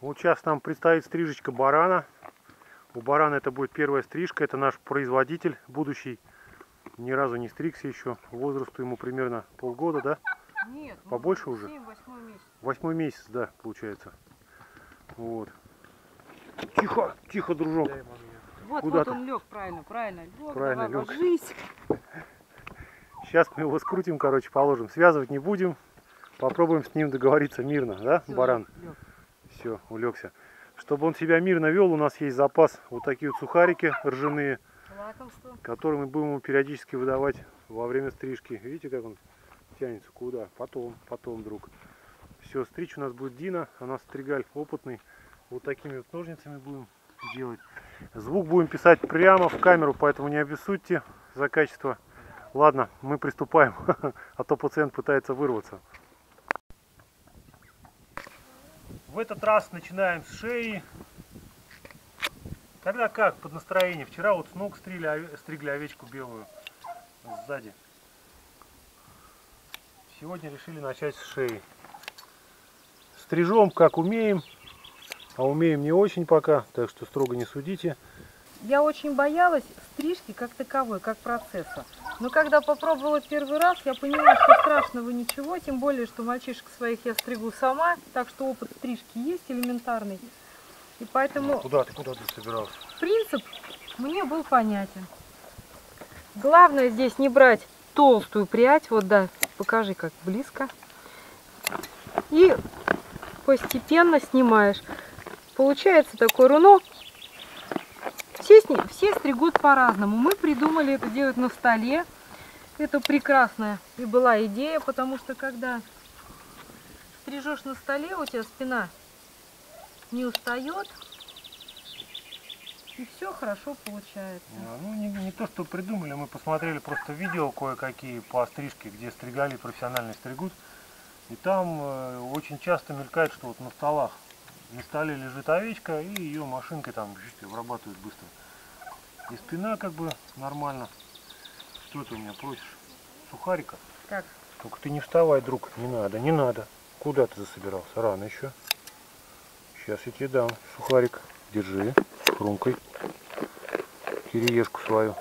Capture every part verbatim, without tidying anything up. Вот сейчас нам предстоит стрижечка барана. У барана это будет первая стрижка. Это наш производитель будущий. Ни разу не стригся еще. Возрасту ему примерно полгода, да? Нет. Побольше уже? Восьмой месяц. Восьмой месяц, да, получается. Вот. Тихо, тихо, дружок. Вот, куда вот ты? Он лег, правильно, правильно. Лег, правильно, давай, ложись. Сейчас мы его скрутим, короче, положим. Связывать не будем. Попробуем с ним договориться мирно, да, все, баран? Лег. Все, улегся. Чтобы он себя мирно вел, у нас есть запас вот такие вот сухарики ржаные, лакомство, которые мы будем ему периодически выдавать во время стрижки. Видите, как он тянется? Куда? Потом, потом, друг. Все, стричь у нас будет Дина. Она стригаль опытный. Вот такими вот ножницами будем делать. Звук будем писать прямо в камеру, поэтому не обессудьте за качество. Ладно, мы приступаем, а то пациент пытается вырваться. В этот раз начинаем с шеи. Когда как, под настроение. Вчера вот с ног стригли, стригли овечку белую сзади. Сегодня решили начать с шеи. Стрижем как умеем, а умеем не очень пока, так что строго не судите. Я очень боялась стрижки как таковой, как процесса. Но когда попробовала первый раз, я поняла, что страшного ничего, тем более, что мальчишек своих я стригу сама, так что опыт стрижки есть элементарный. И поэтому... Куда ты, куда ты собиралась? Принцип мне был понятен. Главное здесь не брать толстую прядь, вот да, покажи как близко. И постепенно снимаешь. Получается такой рунок. Все, все стригут по-разному. Мы придумали это делать на столе. Это прекрасная и была идея, потому что когда стрижешь на столе, у тебя спина не устает. И все хорошо получается. Ну, не, не то, что придумали. Мы посмотрели просто видео кое-какие по стрижке, где стригали, профессионально стригут. И там э, очень часто мелькает, что вот на столах. На столе лежит овечка, и ее машинкой там обрабатывают быстро. И спина как бы нормально. Что ты у меня просишь? Сухарика? Как? Только ты не вставай, друг. Не надо, не надо. Куда ты засобирался? Рано еще. Сейчас я тебе дам сухарик. Держи хрумкой. Кириешку свою.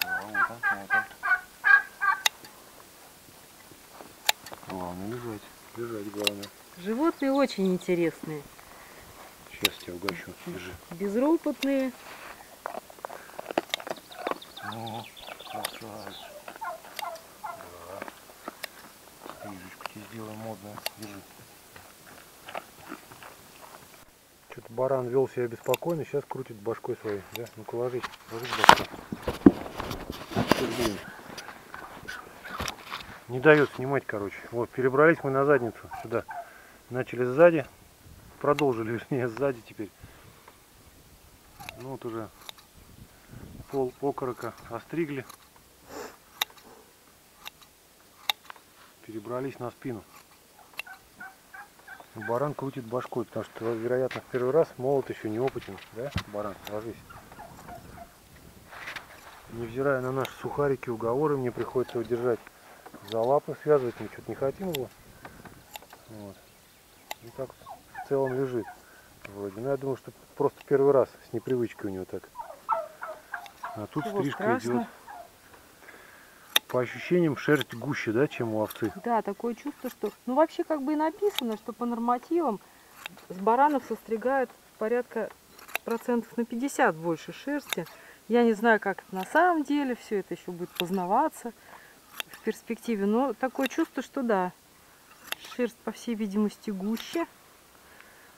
Да, вот он, вот он. Главное лежать, лежать главное. Животные очень интересные. Сейчас я тебя угощу, держи. Безропотные. Ну, красавец. Да. Стрижечку тебе сделаем модную, держи. Что-то баран вел себя беспокойно, сейчас крутит башкой своей. Да? Ну-ка ложись, ложись башкой. Сергей. Не дает снимать, короче. Вот, перебрались мы на задницу. Сюда. Начали сзади. Продолжили, вернее, сзади теперь. Ну вот уже пол окорока остригли. Перебрались на спину. Баран крутит башкой, потому что, вероятно, в первый раз молот еще неопытен. Да, баран? Ложись. Невзирая на наши сухарики, уговоры, мне приходится его держать за лапы, связывать мы что-то не хотим его. Вот. И так в целом лежит. Вроде. Ну я думаю, что просто первый раз с непривычки у него так. А тут вот стрижка страшно идет. По ощущениям шерсть гуще, да, чем у овцы. Да, такое чувство, что... Ну вообще как бы и написано, что по нормативам с баранов состригают порядка процентов на пятьдесят больше шерсти. Я не знаю, как это на самом деле, все это еще будет познаваться в перспективе, но такое чувство, что да, шерсть по всей видимости гуще,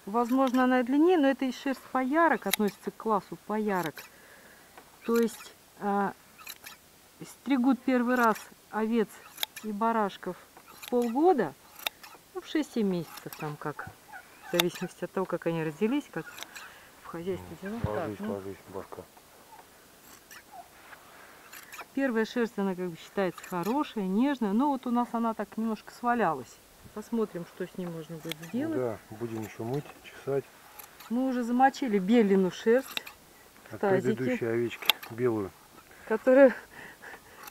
возможно она и длиннее, но это и шерсть поярок, относится к классу поярок, то есть э, стригут первый раз овец и барашков в полгода, ну, в шесть-семь месяцев там как, в зависимости от того, как они родились, как в хозяйстве дела. Ложись, так, ну, ложись, башка. Первая шерсть, она как бы считается хорошая, нежная, но вот у нас она так немножко свалялась. Посмотрим, что с ней можно будет сделать. Да, будем еще мыть, чесать. Мы уже замочили белину шерсть от предыдущей овечки, белую, которая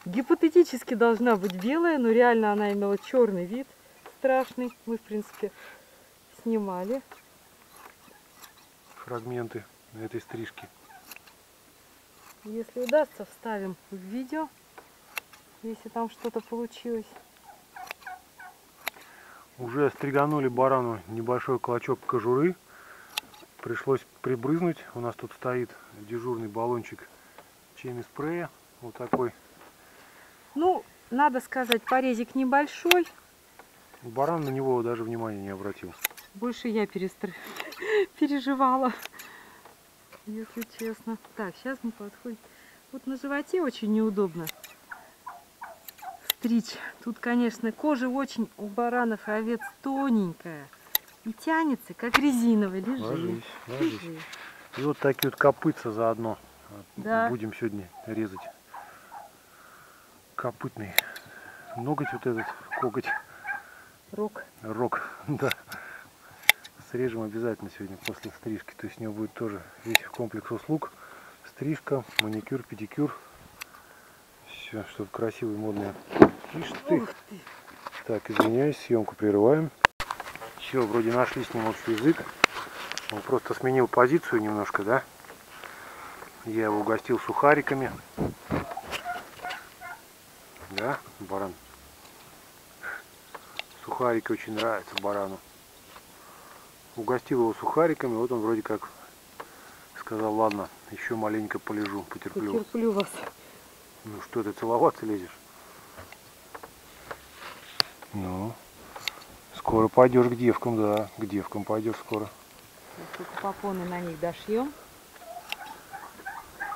гипотетически должна быть белая, но реально она имела черный вид страшный. Мы, в принципе, снимали фрагменты на этой стрижке. Если удастся, вставим в видео, если там что-то получилось. Уже стриганули барану небольшой клочок кожуры. Пришлось прибрызнуть. У нас тут стоит дежурный баллончик чеми-спрея. Вот такой. Ну, надо сказать, порезик небольшой. Баран на него даже внимания не обратил. Больше я перестр... переживала, если честно. Так, сейчас мы подходим. Вот на животе очень неудобно стричь. Тут, конечно, кожа очень у баранов и овец тоненькая. И тянется, как резиновый. Лежи. Ложись, ложись. Лежи. И вот такие вот копытца заодно, да, будем сегодня резать. Копытный ноготь, вот этот коготь. Рог. Рог, да. Срежем обязательно сегодня после стрижки. То есть у него будет тоже весь комплекс услуг. Стрижка, маникюр, педикюр. Все, чтобы красивый, модный. Ишь ты. Ух ты. Так, извиняюсь, съемку прерываем. Все, вроде нашли с ним общий язык. Он просто сменил позицию немножко, да? Я его угостил сухариками. Да, баран? Сухарики очень нравятся барану. Угостил его сухариками, вот он вроде как сказал: ладно, еще маленько полежу, потерплю. Потерплю вас. Ну что ты целоваться лезешь? Ну, скоро пойдешь к девкам, да, к девкам пойдешь скоро. Только попоны на них дошьем.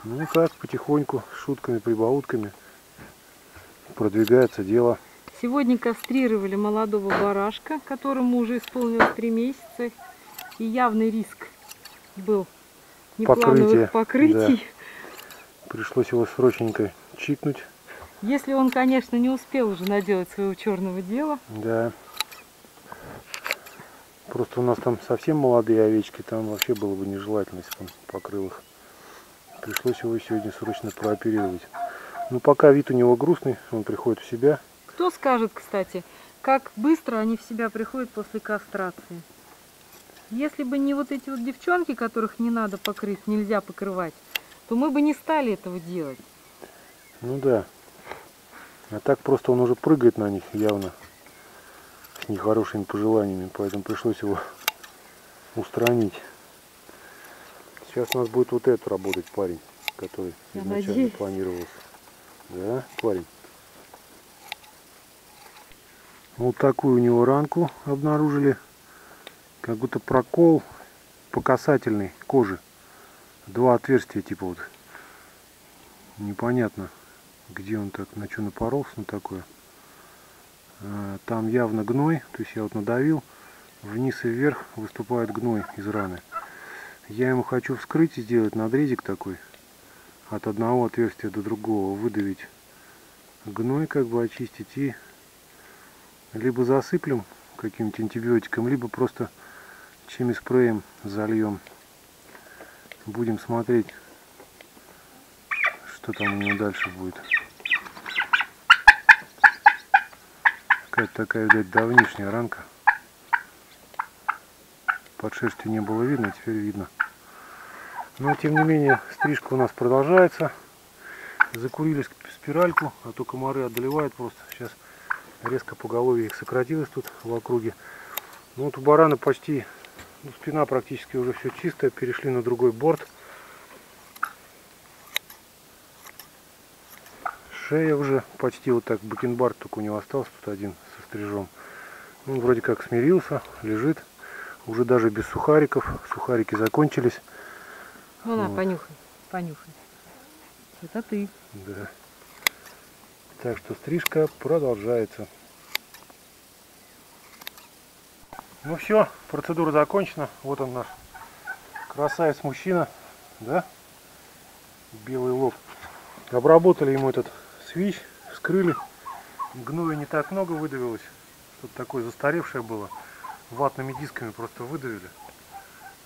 Ну так, потихоньку, шутками, прибаутками продвигается дело. Сегодня кастрировали молодого барашка, которому уже исполнилось три месяца. И явный риск был неплановых покрытий. Да. Пришлось его срочненько чикнуть. Если он, конечно, не успел уже наделать своего черного дела. Да. Просто у нас там совсем молодые овечки, там вообще было бы нежелательно, если бы он покрыл их. Пришлось его сегодня срочно прооперировать. Ну, пока вид у него грустный, он приходит в себя. Кто скажет, кстати, как быстро они в себя приходят после кастрации. Если бы не вот эти вот девчонки, которых не надо покрыть, нельзя покрывать, то мы бы не стали этого делать. Ну да. А так просто он уже прыгает на них явно с нехорошими пожеланиями, поэтому пришлось его устранить. Сейчас у нас будет вот этот работать парень, который Я изначально надеюсь. планировался. Да, парень. Вот такую у него ранку обнаружили. Как будто прокол по касательной кожи. Два отверстия типа вот. Непонятно, где он так, на что напоролся, на такое. Там явно гной, то есть я вот надавил. Вниз и вверх выступает гной из раны. Я ему хочу вскрыть и сделать надрезик такой. От одного отверстия до другого выдавить гной, как бы очистить, и либо засыплем каким-нибудь антибиотиком, либо просто чеми-спреем зальем. Будем смотреть, что там у него дальше будет. Какая-то такая, видать, давнишняя ранка. Под шерстью не было видно, теперь видно. Но, тем не менее, стрижка у нас продолжается. Закурили спиральку, а то комары одолевают просто. Сейчас резко поголовье их сократилось тут в округе. Ну, вот у барана почти, ну, спина практически уже все чистая. Перешли на другой борт. Шея уже почти вот так. Бакенбард только у него остался, тут один со стрижом. Он вроде как смирился, лежит. Уже даже без сухариков. Сухарики закончились. Ну на, вот. понюхай, понюхай. Это ты. Да. Так что стрижка продолжается. Ну все, процедура закончена. Вот он наш красавец-мужчина. Да? Белый лоб. Обработали ему этот свищ, вскрыли. Гноя не так много выдавилось. Что-то такое застаревшее было. Ватными дисками просто выдавили.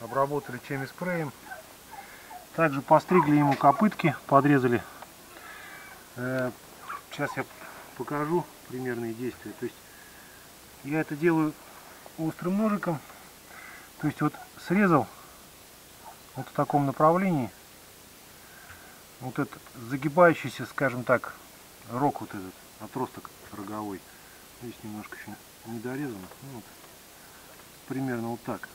обработали чеми-спреем. Также постригли ему копытки, подрезали. Сейчас я покажу примерные действия. То есть я это делаю острым ножиком. То есть вот срезал вот в таком направлении. Вот этот загибающийся, скажем так, рог вот этот, отросток роговой. Здесь немножко еще не дорезано. Вот. Примерно вот так.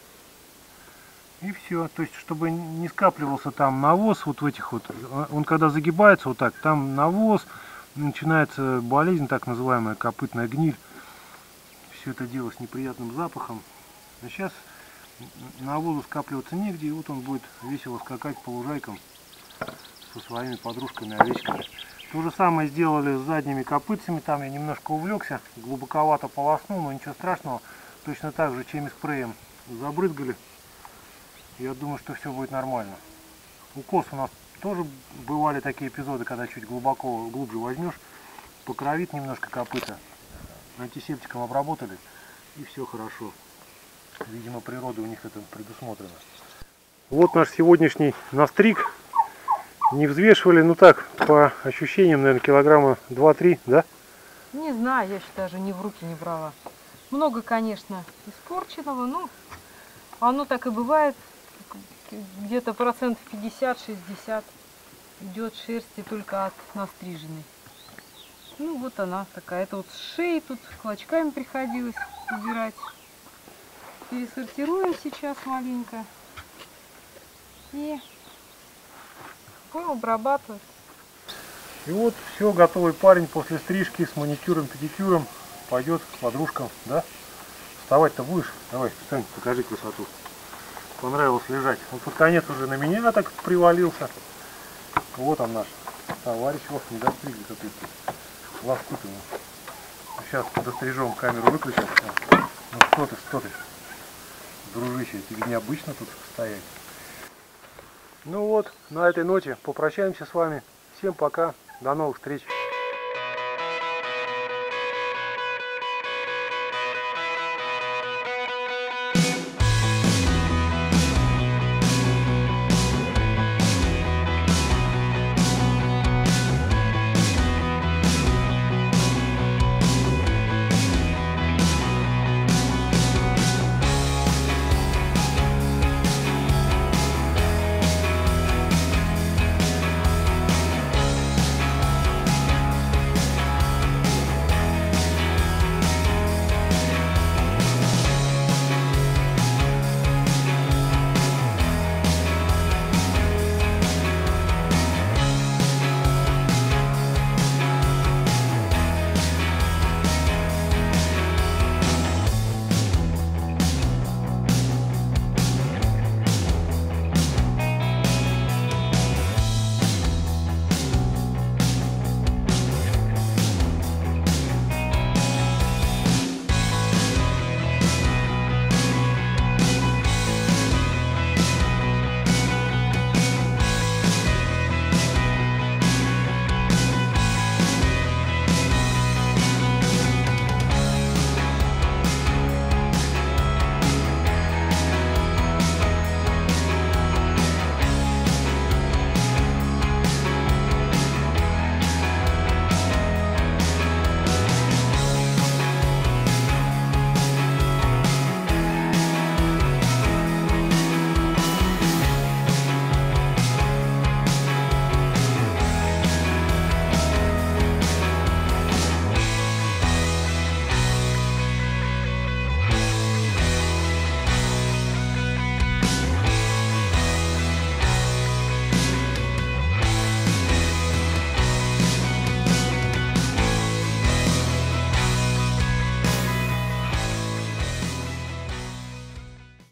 И все. То есть, чтобы не скапливался там навоз вот в этих вот. Он когда загибается вот так, там навоз, начинается болезнь, так называемая копытная гниль. Все это дело с неприятным запахом. А сейчас навозу скапливаться негде, и вот он будет весело скакать по лужайкам со своими подружками-овечками. То же самое сделали с задними копытцами. Там я немножко увлекся, глубоковато полоснул, но ничего страшного. Точно так же чеми-спреем забрызгали. Я думаю, что все будет нормально. Укос у нас тоже бывали такие эпизоды, когда чуть глубоко, глубже возьмешь, покровит немножко копыта. Антисептиком обработали, и все хорошо. Видимо, природа у них это предусмотрена. Вот наш сегодняшний настриг. Не взвешивали, ну так, по ощущениям, наверное, килограмма два-три, да? Не знаю, я еще даже не в руки не брала. Много, конечно, испорченного, но оно так и бывает. Где-то процентов пятьдесят-шестьдесят идет шерсти только от настриженной. Ну вот она такая. Это вот с шеи тут клочками приходилось убирать. Пересортируем сейчас маленько. И будем обрабатывать. И вот все, готовый парень после стрижки с маникюром, педикюром. Пойдет к подружкам, да? Вставать-то будешь? Давай, встань, покажи красоту. Понравилось лежать. Он под конец уже на меня так привалился. Вот он наш товарищ. Ох, не достригли какой-то. Лоскут ему. Сейчас дострижем, камеру выключим. Ну что ты, что ты? Дружище, тебе необычно тут стоять. Ну вот, на этой ноте попрощаемся с вами. Всем пока, до новых встреч.